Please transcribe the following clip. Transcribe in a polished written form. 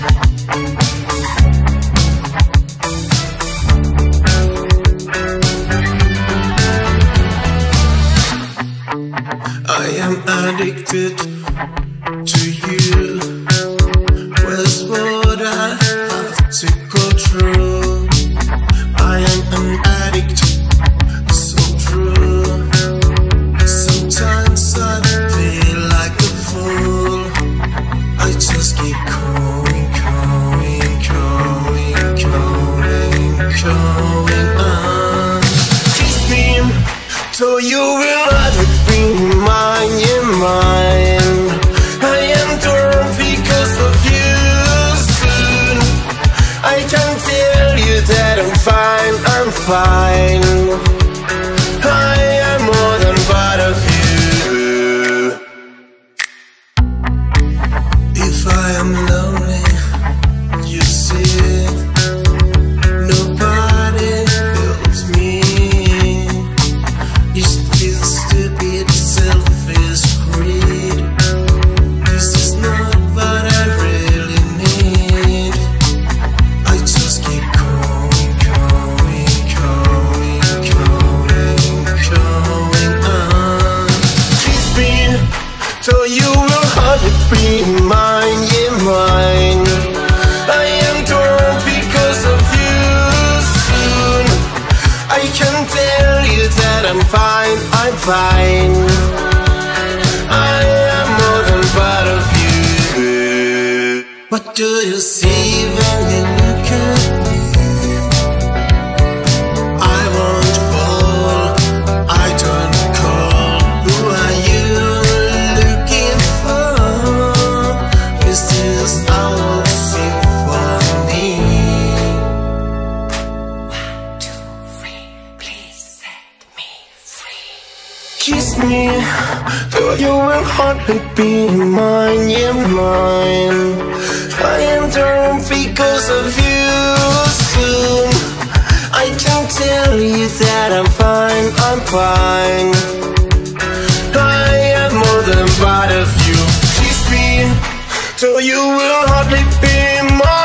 I am addicted to you. Where's what I have to control? I am an addict, so true. Sometimes I feel like a fool. I just keep calling on. Kiss me, so you will addict me. I'm fine, I am more than part of you. If I am lonely, you see, nobody helps me. It's this stupid selfish greed. This is not what I really need. I just keep so you will hardly be mine, yeah, mine. I am torn because of you. Soon I can tell you that I'm fine, I'm fine. I am more than part of you. What do you see when you look at me? Kiss me, though you will hardly be mine, yeah, mine. I am torn because of you. Soon I can tell you that I'm fine, I'm fine. I am more than part of you. Kiss me, though you will hardly be mine.